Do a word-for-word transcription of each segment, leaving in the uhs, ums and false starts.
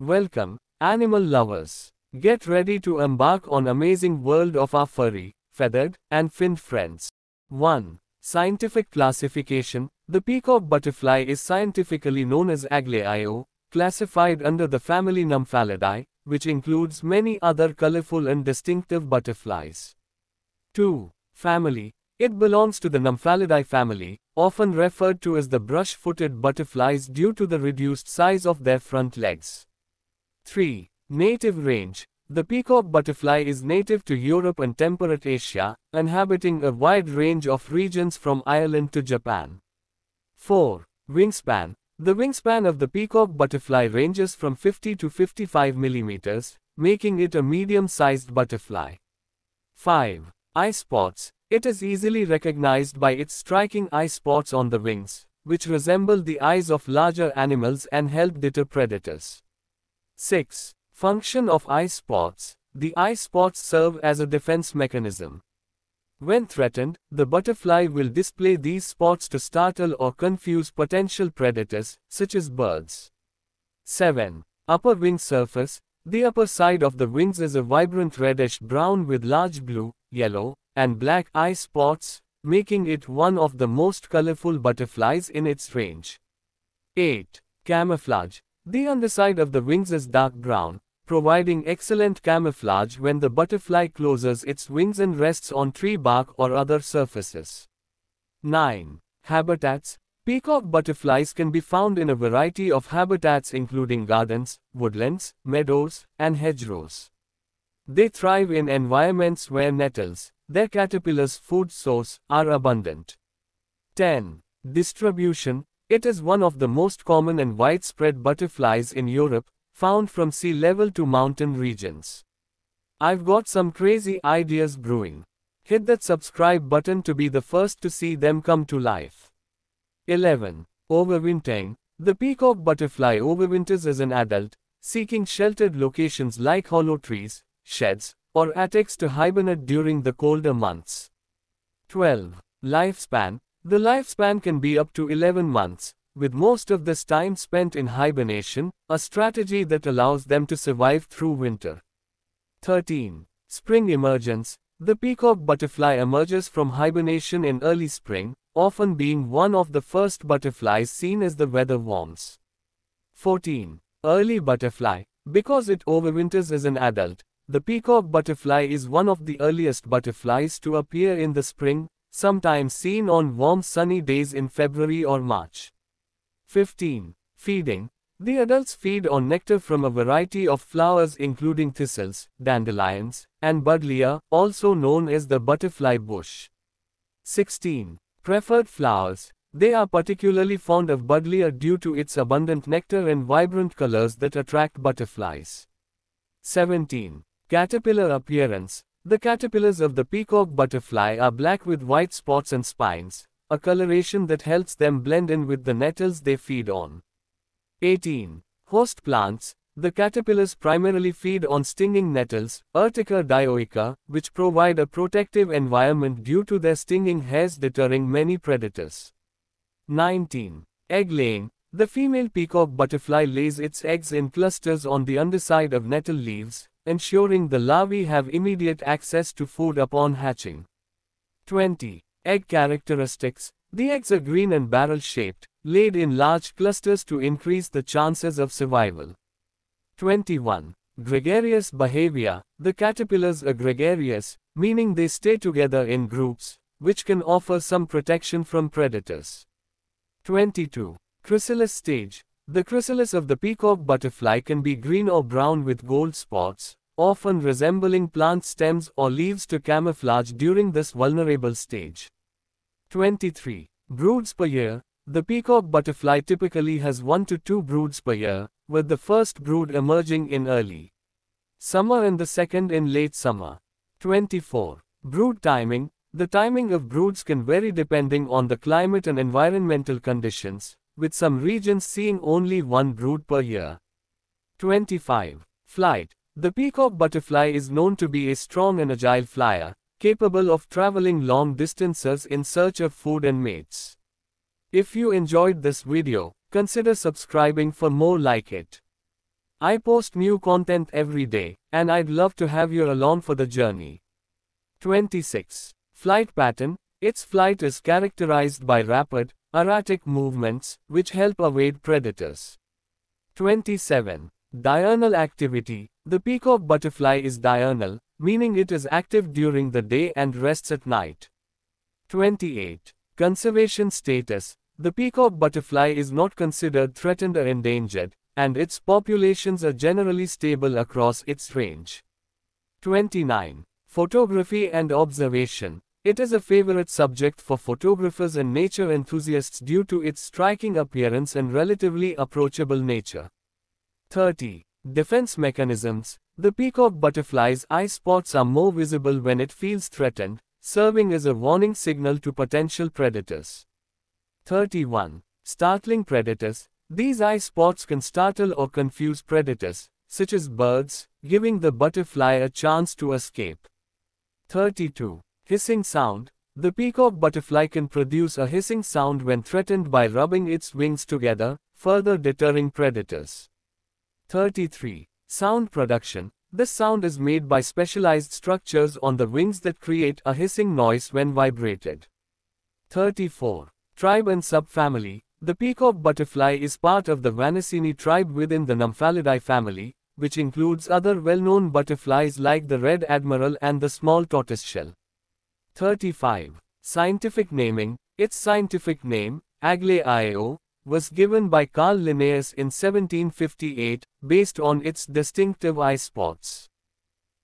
Welcome, animal lovers. Get ready to embark on amazing world of our furry, feathered, and finned friends. one. Scientific classification. The peacock butterfly is scientifically known as Aglais io, classified under the family Nymphalidae, which includes many other colorful and distinctive butterflies. two. Family. It belongs to the Nymphalidae family, often referred to as the brush-footed butterflies due to the reduced size of their front legs. three. Native range. The peacock butterfly is native to Europe and temperate Asia, inhabiting a wide range of regions from Ireland to Japan. four. Wingspan. The wingspan of the peacock butterfly ranges from fifty to fifty-five millimeters, making it a medium-sized butterfly. five. Eye spots. It is easily recognized by its striking eye spots on the wings, which resemble the eyes of larger animals and help deter predators. six. Function of eye spots. The eye spots serve as a defense mechanism. When threatened, the butterfly will display these spots to startle or confuse potential predators, such as birds. seven. Upper wing surface. The upper side of the wings is a vibrant reddish-brown with large blue, yellow, and black eye spots, making it one of the most colorful butterflies in its range. eight. Camouflage. The underside of the wings is dark brown, providing excellent camouflage when the butterfly closes its wings and rests on tree bark or other surfaces. nine. Habitats. Peacock butterflies can be found in a variety of habitats including gardens, woodlands, meadows, and hedgerows. They thrive in environments where nettles, their caterpillar's food source, are abundant. ten. Distribution. It is one of the most common and widespread butterflies in Europe, found from sea level to mountain regions. I've got some crazy ideas brewing. Hit that subscribe button to be the first to see them come to life. eleven. Overwintering. The peacock butterfly overwinters as an adult, seeking sheltered locations like hollow trees, sheds, or attics to hibernate during the colder months. twelve. Lifespan. The lifespan can be up to eleven months, with most of this time spent in hibernation, a strategy that allows them to survive through winter. thirteen. Spring emergence. The peacock butterfly emerges from hibernation in early spring, often being one of the first butterflies seen as the weather warms. fourteen. Early butterfly. Because it overwinters as an adult, the peacock butterfly is one of the earliest butterflies to appear in the spring, sometimes seen on warm sunny days in February or March. fifteen. Feeding. The adults feed on nectar from a variety of flowers including thistles, dandelions, and buddleia, also known as the butterfly bush. sixteen. Preferred flowers. They are particularly fond of buddleia due to its abundant nectar and vibrant colors that attract butterflies. seventeen. Caterpillar appearance. The caterpillars of the peacock butterfly are black with white spots and spines, a coloration that helps them blend in with the nettles they feed on. eighteen. Host plants. The caterpillars primarily feed on stinging nettles, Urtica dioica, which provide a protective environment due to their stinging hairs deterring many predators. nineteen. Egg laying. The female peacock butterfly lays its eggs in clusters on the underside of nettle leaves, ensuring the larvae have immediate access to food upon hatching. twenty. Egg characteristics. The eggs are green and barrel-shaped, laid in large clusters to increase the chances of survival. twenty-one. Gregarious behavior. The caterpillars are gregarious, meaning they stay together in groups, which can offer some protection from predators. twenty-two. Chrysalis stage. The chrysalis of the peacock butterfly can be green or brown with gold spots, often resembling plant stems or leaves to camouflage during this vulnerable stage. twenty-three. Broods per year. The peacock butterfly typically has one to two broods per year, with the first brood emerging in early summer and the second in late summer. twenty-four. Brood timing. The timing of broods can vary depending on the climate and environmental conditions, with some regions seeing only one brood per year. twenty-five. Flight. The peacock butterfly is known to be a strong and agile flyer, capable of traveling long distances in search of food and mates. If you enjoyed this video, consider subscribing for more like it. I post new content every day, and I'd love to have you along for the journey. twenty-six. Flight pattern. Its flight is characterized by rapid, erratic movements, which help evade predators. twenty-seven. Diurnal activity. The peacock butterfly is diurnal, meaning it is active during the day and rests at night. twenty-eight. Conservation status. The peacock butterfly is not considered threatened or endangered, and its populations are generally stable across its range. twenty-nine. Photography and observation. It is a favorite subject for photographers and nature enthusiasts due to its striking appearance and relatively approachable nature. thirty. Defense mechanisms. The peacock butterfly's eye spots are more visible when it feels threatened, serving as a warning signal to potential predators. thirty-one. Startling predators. These eye spots can startle or confuse predators, such as birds, giving the butterfly a chance to escape. thirty-two. Hissing sound. The peacock butterfly can produce a hissing sound when threatened by rubbing its wings together, further deterring predators. thirty-three. Sound production. This sound is made by specialized structures on the wings that create a hissing noise when vibrated. thirty-four. Tribe and subfamily. The peacock butterfly is part of the Vanessini tribe within the Nymphalidae family, which includes other well-known butterflies like the red admiral and the small tortoiseshell. thirty-five. Scientific naming. Its scientific name, Aglais io, was given by Carl Linnaeus in seventeen fifty-eight, based on its distinctive eye spots.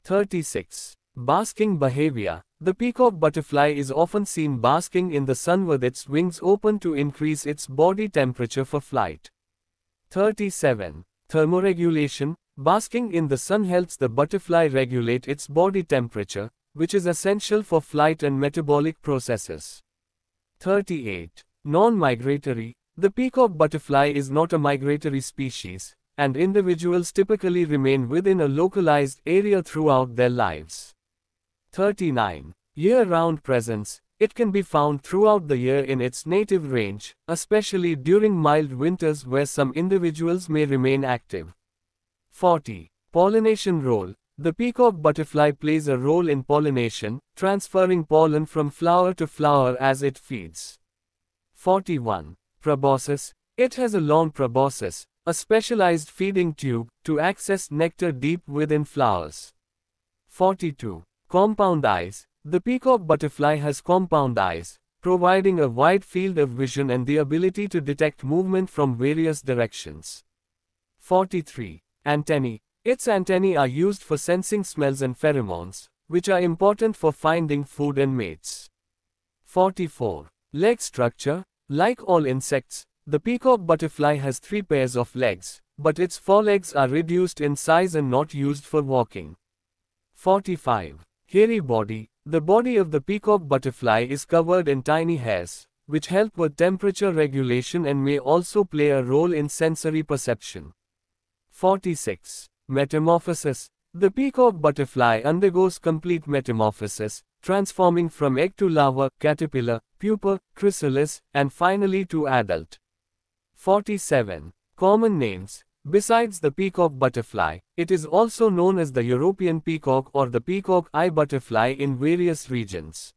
thirty-six. Basking behavior. The peacock butterfly is often seen basking in the sun with its wings open to increase its body temperature for flight. thirty-seven. Thermoregulation. Basking in the sun helps the butterfly regulate its body temperature, which is essential for flight and metabolic processes. thirty-eight. Non-migratory. The peacock butterfly is not a migratory species, and individuals typically remain within a localized area throughout their lives. thirty-nine. Year-round presence. It can be found throughout the year in its native range, especially during mild winters where some individuals may remain active. forty. Pollination role. The peacock butterfly plays a role in pollination, transferring pollen from flower to flower as it feeds. forty-one. Proboscis. It has a long proboscis, a specialized feeding tube, to access nectar deep within flowers. forty-two. Compound eyes. The peacock butterfly has compound eyes, providing a wide field of vision and the ability to detect movement from various directions. forty-three. Antennae. Its antennae are used for sensing smells and pheromones, which are important for finding food and mates. forty-four. Leg structure. Like all insects, the peacock butterfly has three pairs of legs, but its forelegs are reduced in size and not used for walking. forty-five. Hairy body. The body of the peacock butterfly is covered in tiny hairs, which help with temperature regulation and may also play a role in sensory perception. forty-six. Metamorphosis. The peacock butterfly undergoes complete metamorphosis, transforming from egg to larva, caterpillar, pupa, chrysalis, and finally to adult. forty-seven. Common names. Besides the peacock butterfly, it is also known as the European peacock or the peacock eye butterfly in various regions.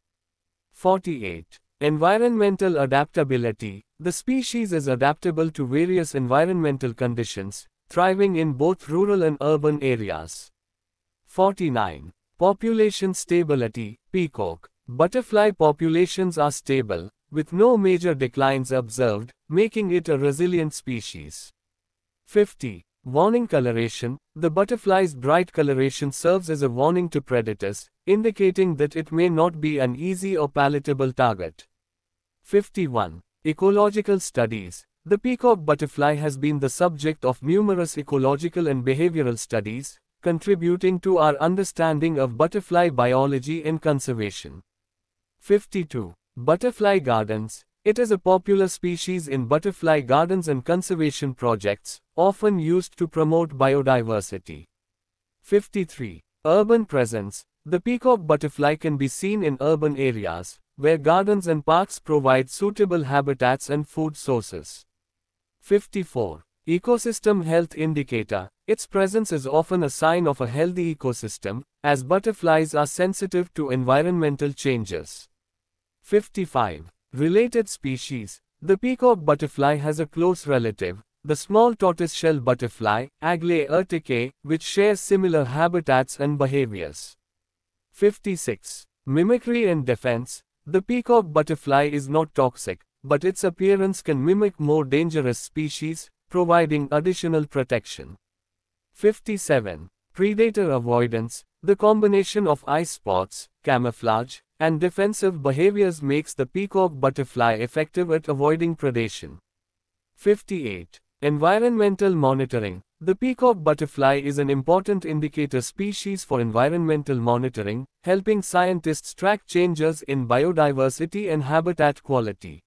forty-eight. Environmental adaptability. The species is adaptable to various environmental conditions, thriving in both rural and urban areas. forty-nine. Population stability. Peacock butterfly populations are stable, with no major declines observed, making it a resilient species. fifty. Warning coloration. The butterfly's bright coloration serves as a warning to predators, indicating that it may not be an easy or palatable target. fifty-one. Ecological studies. The peacock butterfly has been the subject of numerous ecological and behavioral studies, contributing to our understanding of butterfly biology and conservation. fifty-two. Butterfly gardens. It is a popular species in butterfly gardens and conservation projects, often used to promote biodiversity. fifty-three. Urban presence. The peacock butterfly can be seen in urban areas, where gardens and parks provide suitable habitats and food sources. fifty-four. Ecosystem health indicator. Its presence is often a sign of a healthy ecosystem, as butterflies are sensitive to environmental changes. fifty-five. Related species. The peacock butterfly has a close relative, the small tortoiseshell butterfly, Aglais urticae, which shares similar habitats and behaviors. fifty-six. Mimicry and defense. The peacock butterfly is not toxic, but its appearance can mimic more dangerous species, providing additional protection. fifty-seven. Predator avoidance. The combination of eye spots, camouflage, and defensive behaviors makes the peacock butterfly effective at avoiding predation. fifty-eight. Environmental monitoring. The peacock butterfly is an important indicator species for environmental monitoring, helping scientists track changes in biodiversity and habitat quality.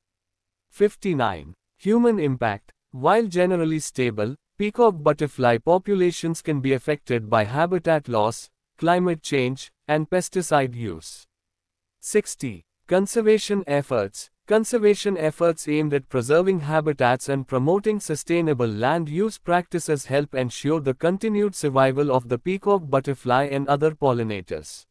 fifty-nine. Human impact. While generally stable, peacock butterfly populations can be affected by habitat loss, climate change, and pesticide use. sixty. Conservation efforts. Conservation efforts aimed at preserving habitats and promoting sustainable land use practices help ensure the continued survival of the peacock butterfly and other pollinators.